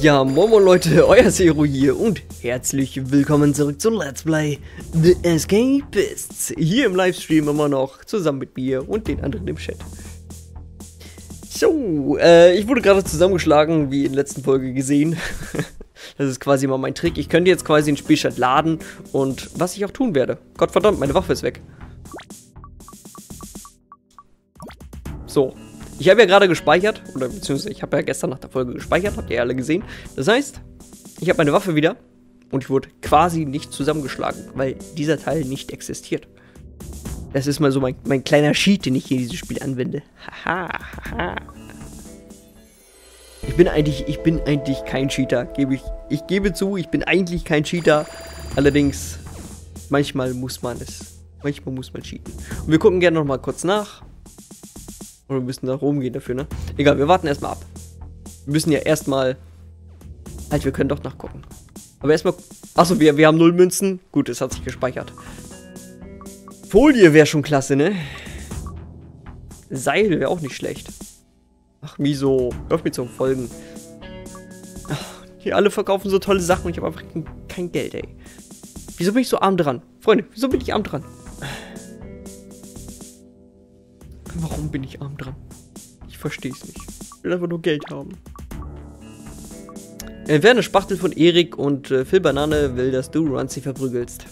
Ja, moin moin Leute, euer Zero hier und herzlich willkommen zurück zu Let's Play The Escapists. Hier im Livestream immer noch, zusammen mit mir und den anderen im Chat. So, ich wurde gerade zusammengeschlagen, wie in der letzten Folge gesehen. Das ist quasi immer mein Trick. Ich könnte jetzt quasi den Spielstand laden und was ich auch tun werde. Gottverdammt, meine Waffe ist weg. So. Ich habe ja gerade gespeichert, oder beziehungsweise ich habe ja gestern nach der Folge gespeichert, habt ihr ja alle gesehen. Das heißt, ich habe meine Waffe wieder und ich wurde quasi nicht zusammengeschlagen, weil dieser Teil nicht existiert. Das ist mal so mein kleiner Cheat, den ich hier in dieses Spiel anwende. Haha, haha. Ich bin eigentlich kein Cheater, ich gebe zu, ich bin eigentlich kein Cheater. Allerdings, manchmal muss man cheaten. Und wir gucken gerne nochmal kurz nach. Und wir müssen da rumgehen dafür, ne? Egal, wir warten erstmal ab. Wir müssen ja erstmal... Halt, wir können doch nachgucken. Aber erstmal... Achso, wir haben 0 Münzen. Gut, es hat sich gespeichert. Folie wäre schon klasse, ne? Seil wäre auch nicht schlecht. Ach, Mieso. Hör auf mir zu folgen. Ach, die alle verkaufen so tolle Sachen und ich habe einfach kein Geld, ey. Wieso bin ich so arm dran? Freunde, wieso bin ich arm dran? Warum bin ich arm dran? Ich verstehe es nicht. Ich will einfach nur Geld haben. Wer eine Spachtel von Erik und Phil Banane will, dass du Runzi verprügelst.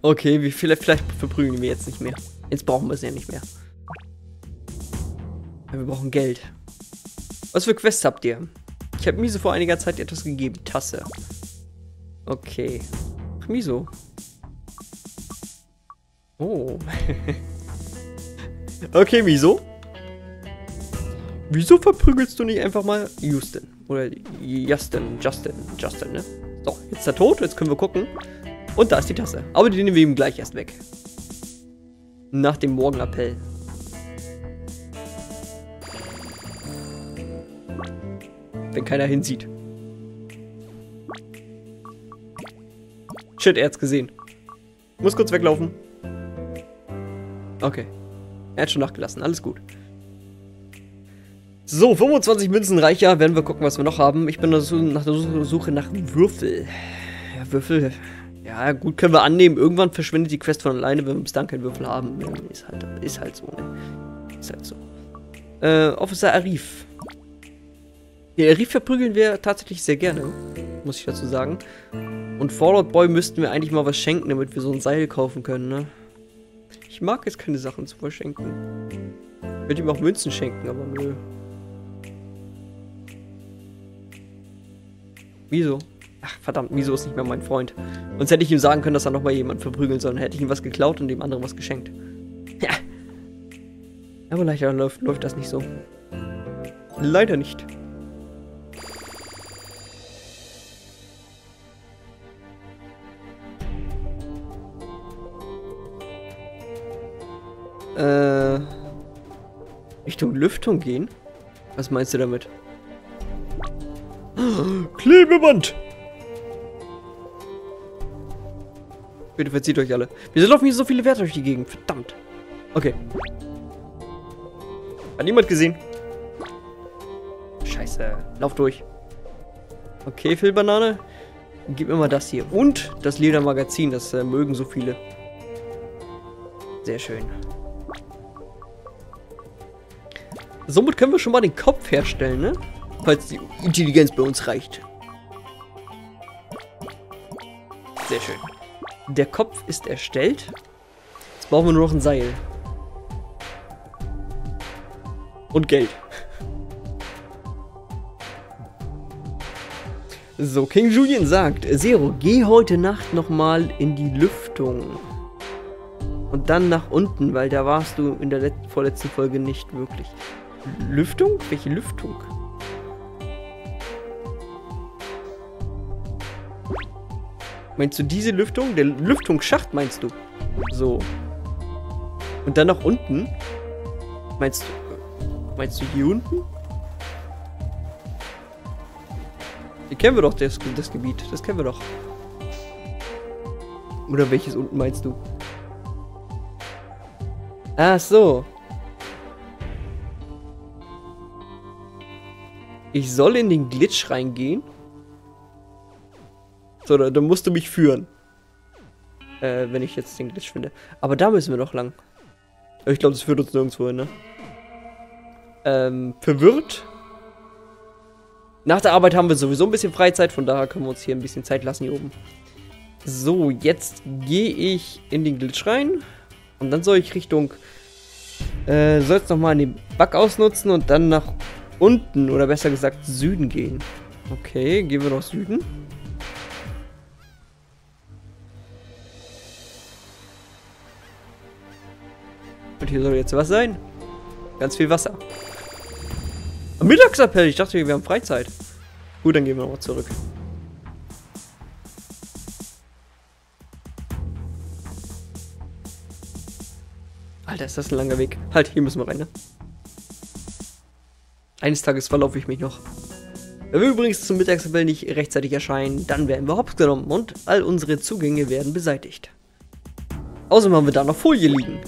Okay, vielleicht verprügeln wir jetzt nicht mehr. Jetzt brauchen wir es ja nicht mehr. Wir brauchen Geld. Was für Quests habt ihr? Ich habe Mieso vor einiger Zeit etwas gegeben. Tasse. Okay. Ach, Mieso. Oh. Okay, Mieso. Wieso verprügelst du nicht einfach mal Justin? Oder Justin, ne? So, jetzt ist er tot, jetzt können wir gucken. Und da ist die Tasse. Aber die nehmen wir ihm gleich erst weg. Nach dem Morgenappell. Wenn keiner hinsieht. Shit, er hat's gesehen. Muss kurz weglaufen. Okay. Er hat schon nachgelassen, alles gut. So, 25 Münzen reicher. Werden wir gucken, was wir noch haben. Ich bin nach der Suche nach Würfel. Ja, Würfel. Ja, gut, können wir annehmen. Irgendwann verschwindet die Quest von alleine, wenn wir bis dann keinen Würfel haben. Ist halt so, ne? Ist halt so. Officer Arif. Den Arif verprügeln wir tatsächlich sehr gerne. Muss ich dazu sagen. Und Fallout Boy müssten wir eigentlich mal was schenken, damit wir so ein Seil kaufen können, ne? Ich mag jetzt keine Sachen zu verschenken. Ich würde ihm auch Münzen schenken, aber nö. Wieso? Ach, verdammt, Mieso ist nicht mehr mein Freund. Sonst hätte ich ihm sagen können, dass er nochmal jemanden verprügeln soll. Dann hätte ich ihm was geklaut und dem anderen was geschenkt. Ja. Aber leider läuft das nicht so. Leider nicht. Richtung Lüftung gehen? Was meinst du damit? Klebeband! Bitte verzieht euch alle. Wieso laufen hier so viele Werte durch die Gegend? Verdammt. Okay. Hat niemand gesehen. Scheiße. Lauf durch. Okay, Phil Banane. Gib mir mal das hier. Und das Ledermagazin. Das mögen so viele. Sehr schön. Somit können wir schon mal den Kopf herstellen, ne? Falls die Intelligenz bei uns reicht. Sehr schön. Der Kopf ist erstellt. Jetzt brauchen wir nur noch ein Seil. Und Geld. So, King Julien sagt, Zero, geh heute Nacht nochmal in die Lüftung. Und dann nach unten, weil da warst du in der vorletzten Folge nicht wirklich. Lüftung? Welche Lüftung? Meinst du diese Lüftung? Der Lüftungsschacht meinst du? So. Und dann nach unten? Meinst du hier unten? Hier kennen wir doch das Gebiet. Das kennen wir doch. Oder welches unten meinst du? Ach so. Ich soll in den Glitch reingehen. So, dann musst du mich führen. Wenn ich jetzt den Glitch finde. Aber da müssen wir noch lang. Ich glaube, das führt uns nirgendwo hin, ne? Verwirrt. Nach der Arbeit haben wir sowieso ein bisschen Freizeit, von daher können wir uns hier ein bisschen Zeit lassen hier oben. So, jetzt gehe ich in den Glitch rein. Und dann soll ich Richtung... soll jetzt nochmal den Bug ausnutzen und dann nach unten, oder besser gesagt Süden gehen. Okay, gehen wir nach Süden. Und hier soll jetzt was sein. Ganz viel Wasser. Am Mittagsappell, ich dachte, wir haben Freizeit. Gut, dann gehen wir nochmal zurück. Alter, ist das ein langer Weg. Halt, hier müssen wir rein, ne? Eines Tages verlaufe ich mich noch. Wenn wir übrigens zum Mittagsappell nicht rechtzeitig erscheinen, dann werden wir hops genommen und all unsere Zugänge werden beseitigt. Außerdem haben wir da noch Folie liegen.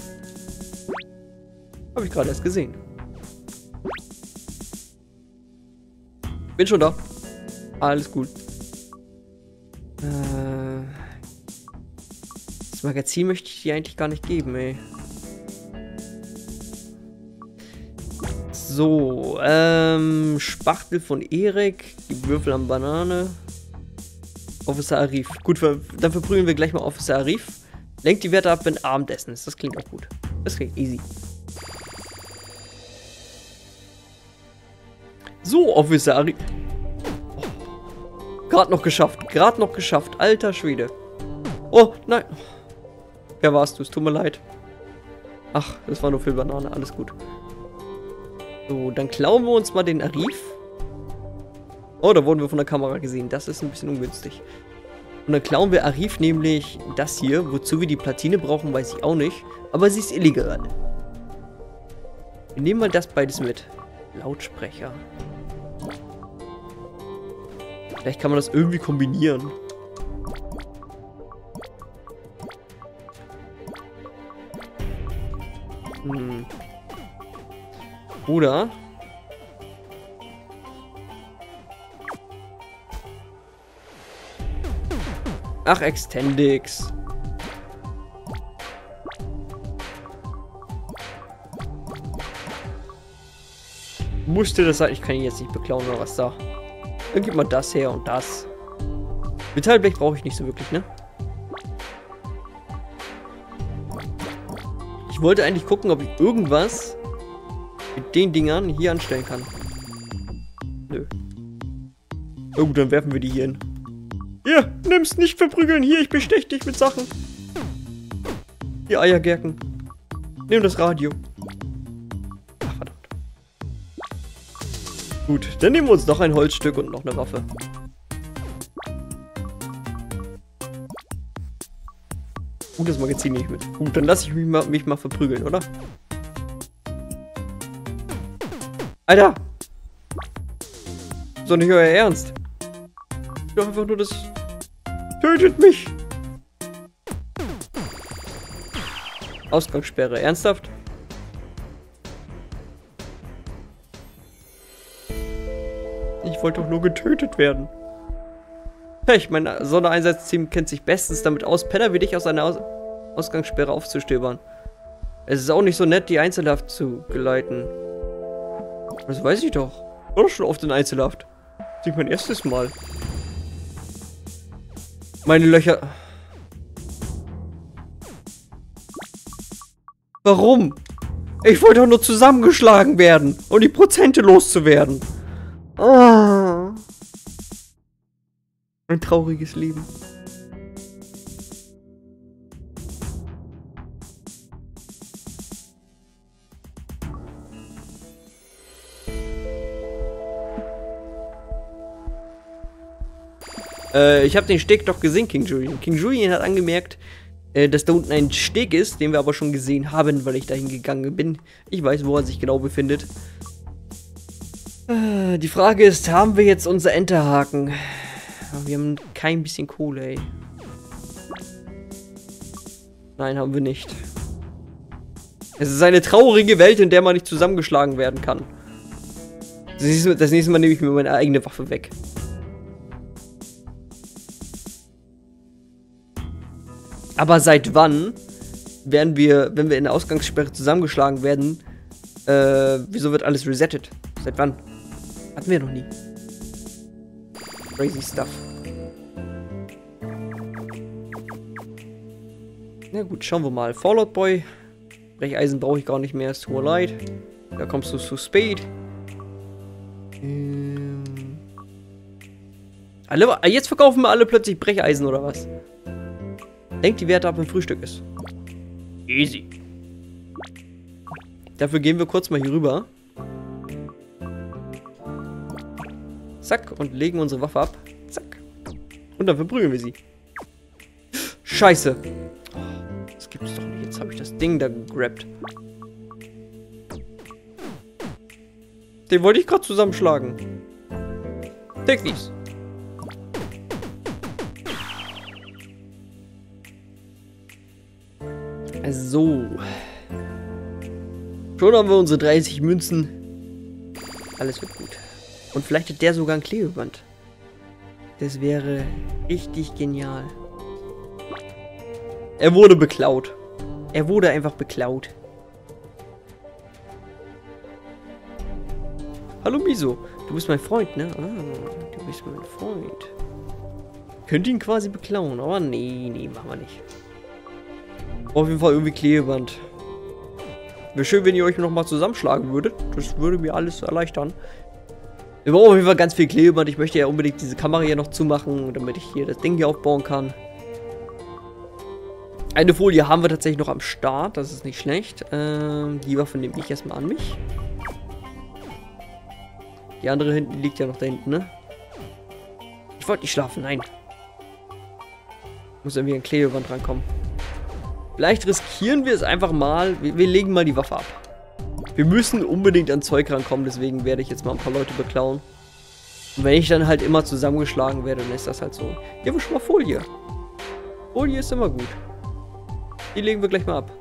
Habe ich gerade erst gesehen. Bin schon da. Alles gut. Das Magazin möchte ich dir eigentlich gar nicht geben, ey. So, Spachtel von Erik, die Würfel am Banane, Officer Arif. Gut, dann verprügeln wir gleich mal Officer Arif. Lenkt die Werte ab, wenn Abendessen ist. Das klingt auch gut. Das klingt easy. So, Officer Arif. Oh, gerade noch geschafft. Gerade noch geschafft. Alter Schwede. Oh, nein. Wer warst du? Es tut mir leid. Ach, das war nur Phil Banane. Alles gut. So, dann klauen wir uns mal den Arif. Oh, da wurden wir von der Kamera gesehen. Das ist ein bisschen ungünstig. Und dann klauen wir Arif nämlich das hier. Wozu wir die Platine brauchen, weiß ich auch nicht. Aber sie ist illegal. Wir nehmen mal das beides mit. Lautsprecher. Vielleicht kann man das irgendwie kombinieren. Hm. Oder? Ach, Extendix. Musste das sein? Ich kann ihn jetzt nicht beklauen oder was da. Dann gibt man das her und das. Metallblech brauche ich nicht so wirklich, ne? Ich wollte eigentlich gucken, ob ich irgendwas mit den Dingern hier anstellen kann. Nö. Oh, dann werfen wir die hier hin. Hier, nimm's nicht verprügeln. Hier, ich bestech dich mit Sachen. Die Eiergerken. Nimm das Radio. Ach, verdammt. Gut, dann nehmen wir uns noch ein Holzstück und noch eine Waffe. Gut, das Magazin nehme ich mit. Gut, dann lasse ich mich mal verprügeln, oder? Alter! Ist doch nicht euer Ernst. Ich will einfach nur das... Tötet mich! Ausgangssperre. Ernsthaft? Ich wollte doch nur getötet werden. Pech, mein Sondereinsatzteam kennt sich bestens damit aus, Penner wie dich aus einer Ausgangssperre aufzustöbern. Es ist auch nicht so nett, die Einzelhaft zu geleiten. Das weiß ich doch. Ich war doch schon oft in Einzelhaft. Das ist mein erstes Mal. Meine Löcher... Warum? Ich wollte doch nur zusammengeschlagen werden, um die Prozente loszuwerden. Oh. Ein trauriges Leben. Ich habe den Steg doch gesehen, King Julien. King Julien hat angemerkt, dass da unten ein Steg ist, den wir aber schon gesehen haben, weil ich dahin gegangen bin. Ich weiß, wo er sich genau befindet. Die Frage ist, haben wir jetzt unser Enterhaken? Wir haben kein bisschen Kohle, ey. Nein, haben wir nicht. Es ist eine traurige Welt, in der man nicht zusammengeschlagen werden kann. Das nächste Mal nehme ich mir meine eigene Waffe weg. Aber seit wann werden wir, wenn wir in der Ausgangssperre zusammengeschlagen werden, wieso wird alles resettet? Seit wann? Hatten wir noch nie. Crazy stuff. Na gut, schauen wir mal. Fallout Boy. Brecheisen brauche ich gar nicht mehr. It's too light. Da kommst du zu spät. Alle, jetzt verkaufen wir alle plötzlich Brecheisen oder was? Denkt die Werte ab, wenn Frühstück ist. Easy. Dafür gehen wir kurz mal hier rüber. Zack. Und legen unsere Waffe ab. Zack. Und dann verprügeln wir sie. Scheiße. Das gibt's doch nicht. Jetzt habe ich das Ding da gegrabt. Den wollte ich gerade zusammenschlagen. Take these. So. Schon haben wir unsere 30 Münzen. Alles wird gut. Und vielleicht hat der sogar ein Klebeband. Das wäre richtig genial. Er wurde beklaut. Er wurde einfach beklaut. Hallo Mieso. Du bist mein Freund, ne? Ah, du bist mein Freund. Könnt ihr ihn quasi beklauen, aber nee, nee, machen wir nicht. Auf jeden Fall irgendwie Klebeband. Wäre schön, wenn ihr euch nochmal zusammenschlagen würdet. Das würde mir alles erleichtern. Wir brauchen auf jeden Fall ganz viel Klebeband. Ich möchte ja unbedingt diese Kamera hier noch zumachen, damit ich hier das Ding hier aufbauen kann. Eine Folie haben wir tatsächlich noch am Start. Das ist nicht schlecht. Die Waffe nehme ich erstmal an mich. Die andere hinten liegt ja noch da hinten, ne? Ich wollte nicht schlafen, nein. Muss irgendwie ein Klebeband rankommen. Vielleicht riskieren wir es einfach mal. Wir legen mal die Waffe ab. Wir müssen unbedingt an Zeug rankommen, deswegen werde ich jetzt mal ein paar Leute beklauen. Und wenn ich dann halt immer zusammengeschlagen werde, dann ist das halt so. Hier haben wir schon mal Folie. Folie ist immer gut. Die legen wir gleich mal ab.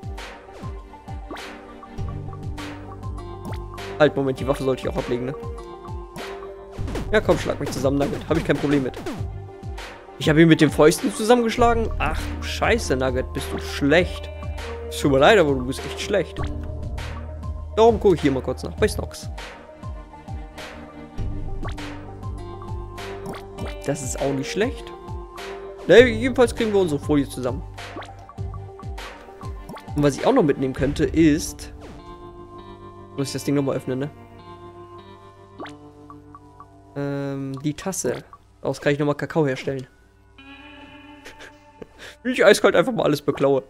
Halt, Moment, die Waffe sollte ich auch ablegen, ne? Ja komm, schlag mich zusammen damit. Habe ich kein Problem mit. Ich habe ihn mit den Fäusten zusammengeschlagen. Ach du Scheiße, Nugget, bist du schlecht. Es tut mir leid, aber du bist echt schlecht. Darum gucke ich hier mal kurz nach bei Snox. Das ist auch nicht schlecht. Ne, jedenfalls kriegen wir unsere Folie zusammen. Und was ich auch noch mitnehmen könnte, ist... Muss ich das Ding nochmal öffnen, ne? Die Tasse. Daraus kann ich nochmal Kakao herstellen. Ich eiskalt einfach mal alles beklaue.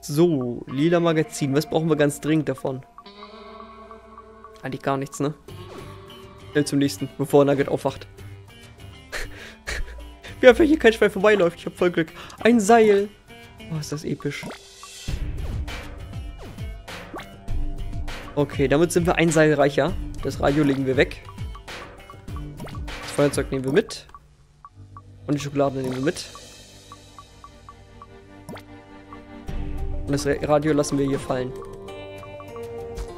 So, lila Magazin. Was brauchen wir ganz dringend davon? Eigentlich gar nichts, ne? Schnell zum nächsten, bevor Nugget aufwacht. Wie einfach hier kein Schwein vorbeiläuft. Ich hab voll Glück. Ein Seil. Oh, ist das episch. Okay, damit sind wir ein Seil reicher. Das Radio legen wir weg. Das Feuerzeug nehmen wir mit. Und die Schokolade nehmen wir mit. Und das Radio lassen wir hier fallen.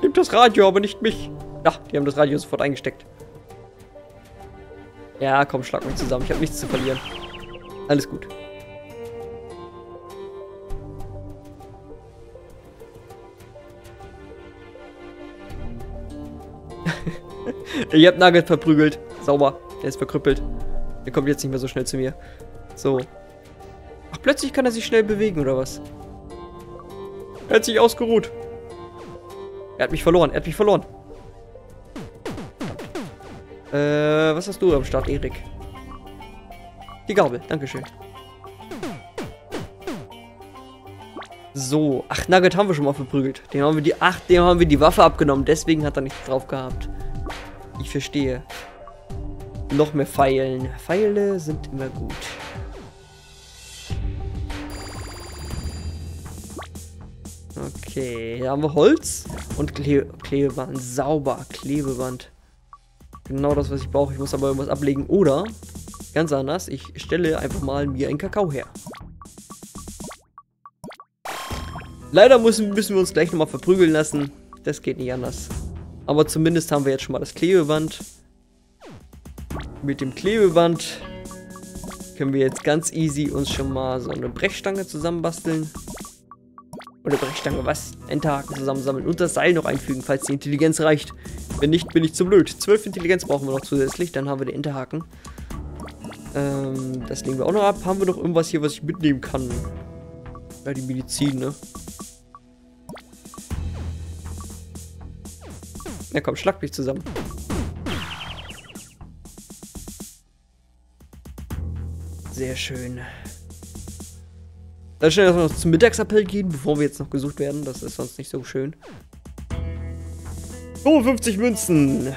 Nehmt das Radio, aber nicht mich. Ach, die haben das Radio sofort eingesteckt. Ja, komm, schlag mich zusammen. Ich habe nichts zu verlieren. Alles gut. Ich hab Nugget verprügelt. Sauber. Der ist verkrüppelt. Der kommt jetzt nicht mehr so schnell zu mir. So. Ach, plötzlich kann er sich schnell bewegen, oder was? Er hat sich ausgeruht. Er hat mich verloren. Er hat mich verloren. Was hast du am Start, Erik? Die Gabel. Dankeschön. So. Ach, Nugget haben wir schon mal verprügelt. Dem haben wir die, ach, dem haben wir die Waffe abgenommen. Deswegen hat er nichts drauf gehabt. Ich verstehe. Noch mehr Pfeilen. Pfeile sind immer gut. Okay, hier haben wir Holz und Klebeband. Sauber, Klebeband. Genau das, was ich brauche. Ich muss aber irgendwas ablegen. Oder, ganz anders, ich stelle einfach mal mir einen Kakao her. Leider müssen wir uns gleich nochmal verprügeln lassen. Das geht nicht anders. Aber zumindest haben wir jetzt schon mal das Klebeband. Mit dem Klebeband können wir jetzt ganz easy uns schon mal so eine Brechstange zusammenbasteln. Oder Brechstange, was? Enterhaken zusammensammeln und das Seil noch einfügen, falls die Intelligenz reicht. Wenn nicht, bin ich zu blöd. 12 Intelligenz brauchen wir noch zusätzlich, dann haben wir den Enterhaken. Das legen wir auch noch ab. Haben wir noch irgendwas hier, was ich mitnehmen kann? Ja, die Medizin, ne? Na komm, schlag mich zusammen. Sehr schön. Dann schnell noch zum Mittagsappell gehen, bevor wir jetzt noch gesucht werden. Das ist sonst nicht so schön. 55 Münzen.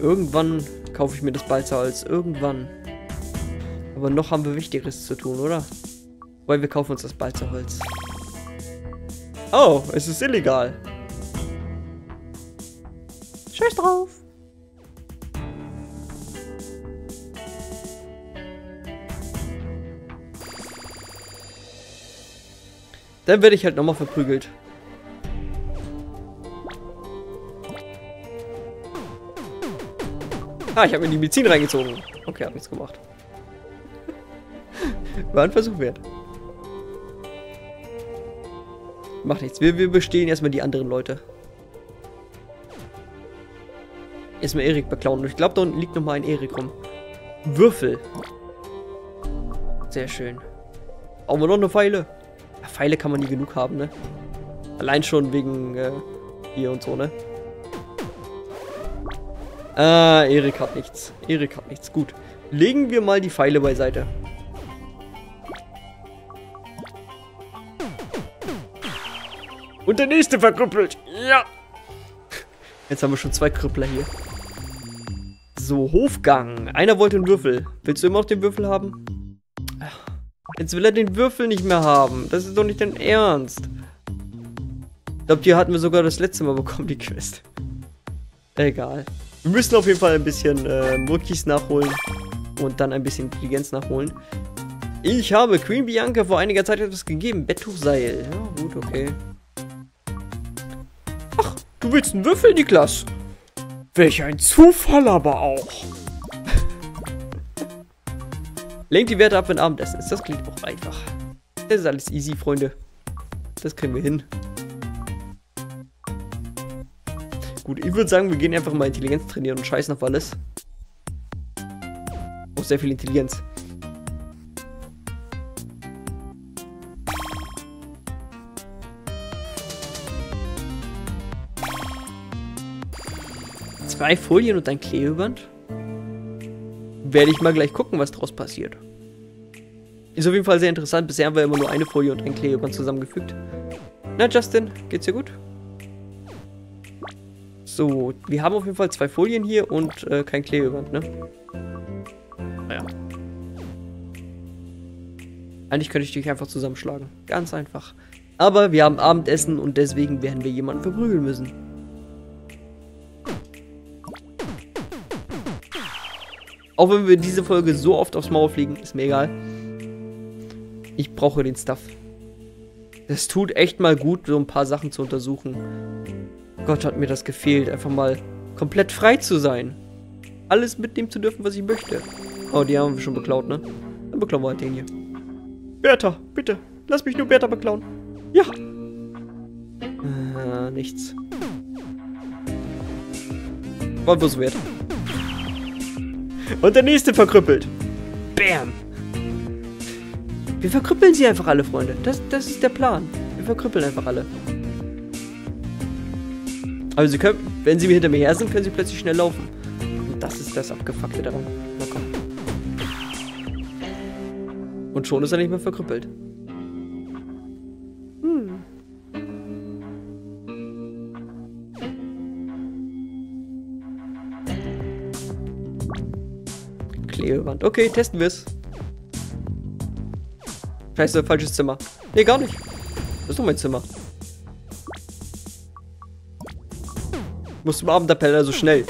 Irgendwann kaufe ich mir das Balzerholz. Irgendwann. Aber noch haben wir Wichtigeres zu tun, oder? Weil wir kaufen uns das Balzerholz. Oh, es ist illegal. Scheiß drauf. Dann werde ich halt nochmal verprügelt. Ah, ich habe mir die Medizin reingezogen. Okay, hat nichts gemacht. War ein Versuch wert. Macht nichts. Wir bestehen erstmal die anderen Leute. Erstmal Erik beklauen. Ich glaube, da unten liegt nochmal ein Erik rum. Würfel. Sehr schön. Brauchen wir noch eine Pfeile? Ja, Pfeile kann man nie genug haben, ne? Allein schon wegen hier und so, ne? Ah, Erik hat nichts. Erik hat nichts. Gut. Legen wir mal die Pfeile beiseite. Und der nächste verkrüppelt. Ja. Jetzt haben wir schon 2 Krüppler hier. So, Hofgang. Einer wollte einen Würfel. Willst du immer noch den Würfel haben? Jetzt will er den Würfel nicht mehr haben. Das ist doch nicht dein Ernst. Ich glaube, die hatten wir sogar das letzte Mal bekommen, die Quest. Egal. Wir müssen auf jeden Fall ein bisschen Murkis nachholen. Und dann ein bisschen Intelligenz nachholen. Ich habe Queen Bianca vor einiger Zeit etwas gegeben. Betttuchseil. Ja, gut, okay. Du willst einen Würfel, Niklas? Welch ein Zufall aber auch. Lenkt die Werte ab, wenn Abendessen ist. Das klingt auch einfach. Das ist alles easy, Freunde. Das kriegen wir hin. Gut, ich würde sagen, wir gehen einfach mal Intelligenz trainieren und scheißen auf alles. Auch sehr viel Intelligenz. Drei Folien und ein Klebeband. Werde ich mal gleich gucken, was draus passiert. Ist auf jeden Fall sehr interessant. Bisher haben wir immer nur eine Folie und ein Klebeband zusammengefügt. Na, Justin, geht's dir gut? So, wir haben auf jeden Fall 2 Folien hier und kein Klebeband, ne? Naja. Eigentlich könnte ich dich einfach zusammenschlagen. Ganz einfach. Aber wir haben Abendessen und deswegen werden wir jemanden verprügeln müssen. Auch wenn wir diese Folge so oft aufs Maul fliegen, ist mir egal. Ich brauche den Stuff. Das tut echt mal gut, so ein paar Sachen zu untersuchen. Gott, hat mir das gefehlt, einfach mal komplett frei zu sein. Alles mitnehmen zu dürfen, was ich möchte. Oh, die haben wir schon beklaut, ne? Dann beklauen wir halt den hier. Bertha, bitte, lass mich nur Bertha beklauen. Ja. Nichts. War bloß wert. Und der nächste verkrüppelt. Bam. Wir verkrüppeln sie einfach alle, Freunde. Das ist der Plan. Wir verkrüppeln einfach alle. Also sie können, wenn sie hinter mir her sind, können sie plötzlich schnell laufen. Und das ist das Abgefuckte daran. Na komm. Und schon ist er nicht mehr verkrüppelt. Klebeband. Okay, testen wir es. Scheiße, falsches Zimmer. Nee, gar nicht. Das ist doch mein Zimmer. Ich muss zum Abendappell, also schnell.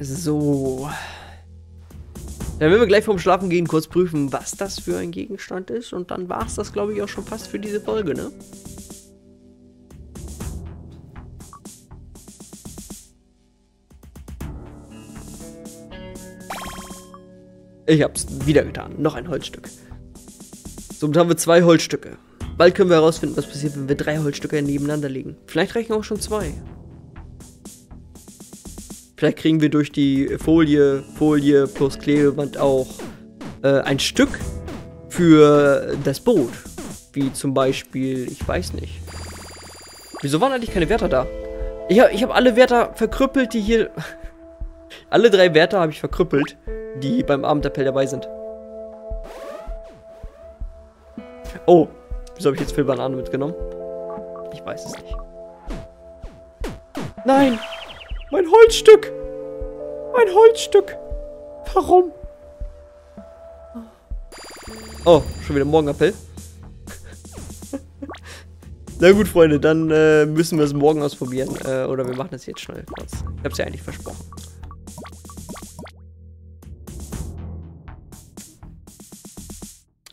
So. Dann werden wir gleich vorm Schlafen gehen kurz prüfen, was das für ein Gegenstand ist. Und dann war es das, glaube ich, auch schon fast für diese Folge, ne? Ich hab's wieder getan. Noch ein Holzstück. Somit haben wir 2 Holzstücke. Bald können wir herausfinden, was passiert, wenn wir 3 Holzstücke nebeneinander legen. Vielleicht reichen auch schon 2. Vielleicht kriegen wir durch die Folie plus Klebeband auch ein Stück für das Boot. Wie zum Beispiel, ich weiß nicht. Wieso waren eigentlich keine Wärter da? Ich hab alle Wärter verkrüppelt, die hier... Alle 3 Wärter habe ich verkrüppelt, die beim Abendappell dabei sind. Oh, wieso habe ich jetzt Phil Banane mitgenommen? Ich weiß es nicht. Nein! Mein Holzstück! Mein Holzstück! Warum? Oh, schon wieder Morgenappell. Na gut, Freunde, dann müssen wir es morgen ausprobieren. Oder wir machen das jetzt schnell kurz. Ich hab's ja eigentlich versprochen.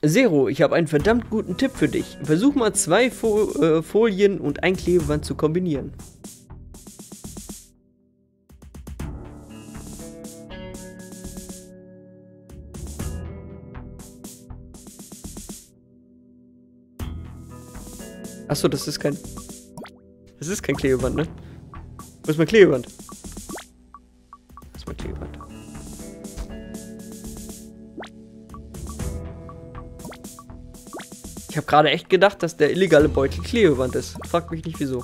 Zero, ich habe einen verdammt guten Tipp für dich. Versuch mal 2 Folien und ein Klebeband zu kombinieren. Achso, das ist kein... Das ist kein Klebeband, ne? Wo ist mein Klebeband? Wo ist mein Klebeband? Ich habe gerade echt gedacht, dass der illegale Beutel Klebeband ist. Frag mich nicht wieso.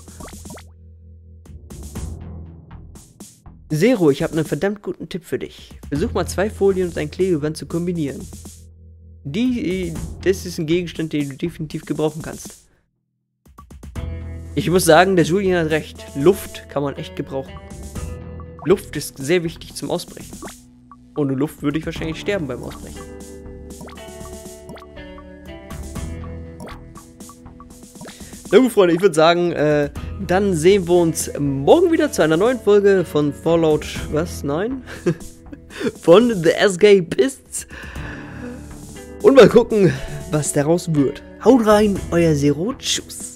Zero, ich habe einen verdammt guten Tipp für dich. Versuch mal 2 Folien und ein Klebeband zu kombinieren. Das ist ein Gegenstand, den du definitiv gebrauchen kannst. Ich muss sagen, der Julien hat recht. Luft kann man echt gebrauchen. Luft ist sehr wichtig zum Ausbrechen. Ohne Luft würde ich wahrscheinlich sterben beim Ausbrechen. Na gut, Freunde, ich würde sagen, dann sehen wir uns morgen wieder zu einer neuen Folge von Fallout... Was? Nein? Von The Escapists. Und mal gucken, was daraus wird. Haut rein, euer Zero. Tschüss.